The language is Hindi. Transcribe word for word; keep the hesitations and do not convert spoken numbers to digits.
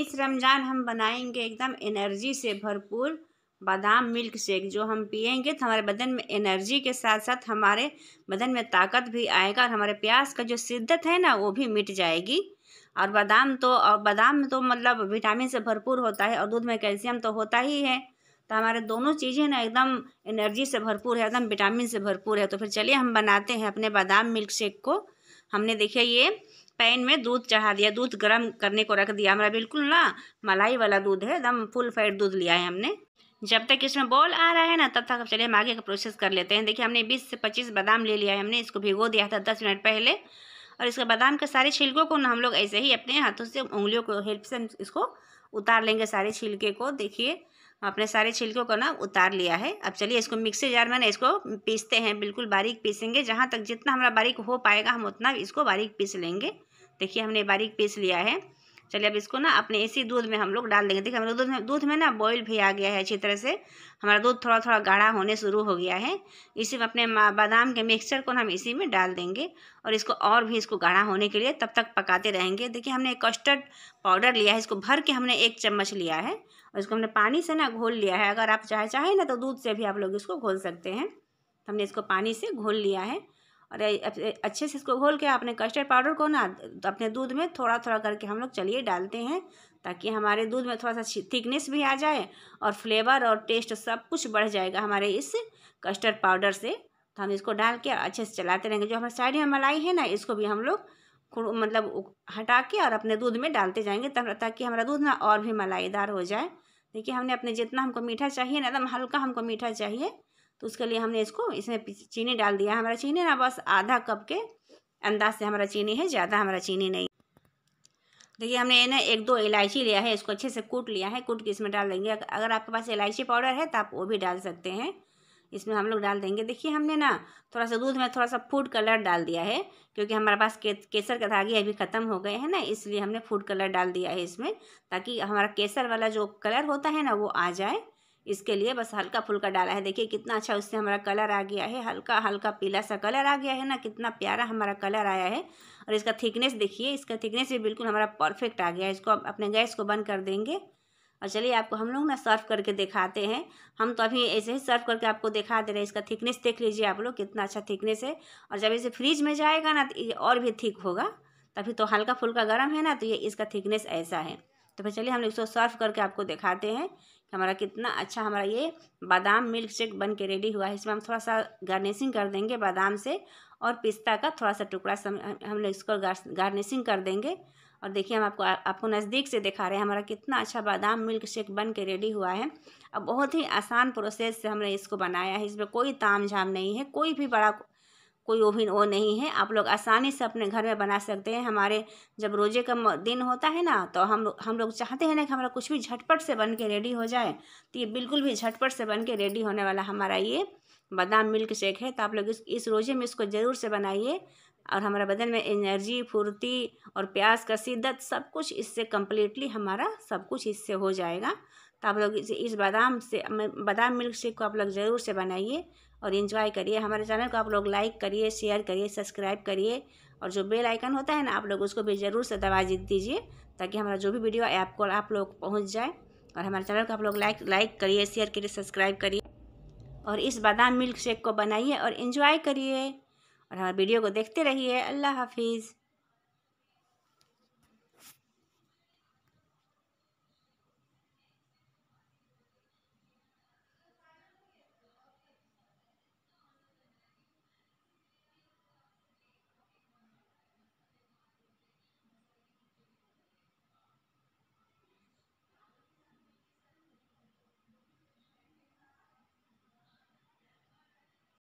इस रमज़ान हम बनाएंगे एकदम एनर्जी से भरपूर बादाम मिल्क शेक, जो हम पिएंगे तो हमारे बदन में एनर्जी के साथ साथ हमारे बदन में ताकत भी आएगा और हमारे प्यास का जो शिद्दत है ना वो भी मिट जाएगी। और बादाम तो और बादाम तो मतलब विटामिन से भरपूर होता है और दूध में कैल्शियम तो होता ही है, तो हमारे दोनों चीज़ें ना एकदम एनर्जी से भरपूर है, एकदम विटामिन से भरपूर है। तो फिर चलिए हम बनाते हैं अपने बादाम मिल्क शेक को। हमने देखिए ये पैन में दूध चढ़ा दिया, दूध गर्म करने को रख दिया। हमारा बिल्कुल ना मलाई वाला दूध है, एकदम फुल फैट दूध लिया है हमने। जब तक इसमें बॉल आ रहा है ना तब तक चलिए हम आगे का प्रोसेस कर लेते हैं। देखिए हमने बीस से पच्चीस बादाम ले लिया है, हमने इसको भिगो दिया था दस मिनट पहले। और इसके बादाम के सारे छिलकों को ना हम लोग ऐसे ही अपने हाथों से उंगलियों को हेल्प से इसको उतार लेंगे, सारे छिलके को। देखिए अपने सारे छिलकों को ना उतार लिया है। अब चलिए इसको मिक्सी जार में ना इसको पीसते हैं, बिल्कुल बारीक पीसेंगे। जहाँ तक जितना हमारा बारीक हो पाएगा हम उतना इसको बारीक पीस लेंगे। देखिए हमने बारीक पीस लिया है। चलिए अब इसको ना अपने इसी दूध में हम लोग डाल देंगे। देखिए हमारे दूध में दूध में ना बॉईल भी आ गया है अच्छी तरह से, हमारा दूध थोड़ा थोड़ा गाढ़ा होने शुरू हो गया है। इसी में अपने बादाम के मिक्सचर को हम इसी में डाल देंगे और इसको और भी इसको गाढ़ा होने के लिए तब तक पकाते रहेंगे। देखिए हमने कस्टर्ड पाउडर लिया है, इसको भर के हमने एक चम्मच लिया है और इसको हमने पानी से ना घोल लिया है। अगर आप चाहे चाहे ना तो दूध से भी आप लोग इसको घोल सकते हैं। हमने इसको पानी से घोल लिया है और अच्छे से इसको घोल के अपने कस्टर्ड पाउडर को ना अपने दूध में थोड़ा थोड़ा करके हम लोग चलिए डालते हैं, ताकि हमारे दूध में थोड़ा सा थिकनेस भी आ जाए और फ्लेवर और टेस्ट सब कुछ बढ़ जाएगा हमारे इस कस्टर्ड पाउडर से। तो हम इसको डाल के अच्छे से चलाते रहेंगे। जो हमारे साइड में मलाई है ना इसको भी हम लोग मतलब हटा के और अपने दूध में डालते जाएंगे, तब ताकि हमारा दूध ना और भी मलाईदार हो जाए। देखिए हमने अपने जितना हमको मीठा चाहिए ना, एकदम हल्का हमको मीठा चाहिए, तो उसके लिए हमने इसको इसमें चीनी डाल दिया। हमारा चीनी ना बस आधा कप के अंदाज से हमारा चीनी है, ज़्यादा हमारा चीनी नहीं। देखिए हमने ना एक दो इलायची लिया है, इसको अच्छे से कूट लिया है, कूट के इसमें डाल देंगे। अगर आपके पास इलायची पाउडर है तो आप वो भी डाल सकते हैं, इसमें हम लोग डाल देंगे। देखिए हमने ना थोड़ा सा दूध में थोड़ा सा फूड कलर डाल दिया है, क्योंकि हमारे पास के, केसर के धागे अभी ख़त्म हो गए हैं ना, इसलिए हमने फूड कलर डाल दिया है इसमें, ताकि हमारा केसर वाला जो कलर होता है ना वो आ जाए। इसके लिए बस हल्का फुल्का डाला है। देखिए कितना अच्छा उससे हमारा कलर आ गया है, हल्का हल्का पीला सा कलर आ गया है ना, कितना प्यारा हमारा कलर आया है। और इसका थिकनेस देखिए, इसका थिकनेस भी बिल्कुल हमारा परफेक्ट आ गया है। इसको अपने गैस को बंद कर देंगे और चलिए आपको हम लोग ना सर्व करके दिखाते हैं। हम तो अभी ऐसे ही सर्व करके आपको दिखा दे रहे हैं। इसका थिकनेस देख लीजिए आप लोग, कितना अच्छा थिकनेस है। और जब इसे फ्रीज में जाएगा ना तो ये और भी थिक होगा, तभी तो हल्का फुल्का गर्म है ना तो ये इसका थिकनेस ऐसा है। तो फिर चलिए हम इसको सर्व करके आपको दिखाते हैं हमारा कितना अच्छा हमारा ये बादाम मिल्क शेक बन के रेडी हुआ है। इसमें हम थोड़ा सा गार्निशिंग कर देंगे बादाम से, और पिस्ता का थोड़ा सा टुकड़ा सम हम लोग इसको गार्निशिंग कर देंगे। और देखिए हम आपको आपको नज़दीक से दिखा रहे हैं हमारा कितना अच्छा बादाम मिल्क शेक बन के रेडी हुआ है। अब बहुत ही आसान प्रोसेस से हमने इसको बनाया है, इसमें कोई ताम झाम नहीं है, कोई भी बड़ा कोई ओवन वो नहीं है। आप लोग आसानी से अपने घर में बना सकते हैं। हमारे जब रोजे का दिन होता है ना तो हम हम लोग चाहते हैं ना कि हमारा कुछ भी झटपट से बन के रेडी हो जाए, तो ये बिल्कुल भी झटपट से बन के रेडी होने वाला हमारा ये बादाम मिल्क शेक है। तो आप लोग इस इस रोजे में इसको ज़रूर से बनाइए और हमारा बदन में एनर्जी, फुर्ती और प्यास का शिद्दत सब कुछ इससे कम्प्लीटली हमारा सब कुछ इससे हो जाएगा। तो आप लोग इस, इस बादाम से बादाम मिल्क शेक को आप लोग ज़रूर से बनाइए और एंजॉय करिए। हमारे चैनल को आप लोग लाइक करिए, शेयर करिए, सब्सक्राइब करिए और जो बेल आइकन होता है ना आप लोग उसको भी ज़रूर से दबा दीजिए, ताकि हमारा जो भी वीडियो है आपको आप लोग पहुंच जाए। और हमारे चैनल को आप लोग लाइक लाइक करिए, शेयर करिए, सब्सक्राइब करिए और इस बादाम मिल्क शेक को बनाइए और एंजॉय करिए और हमारे वीडियो को देखते रहिए। अल्लाह हाफिज़।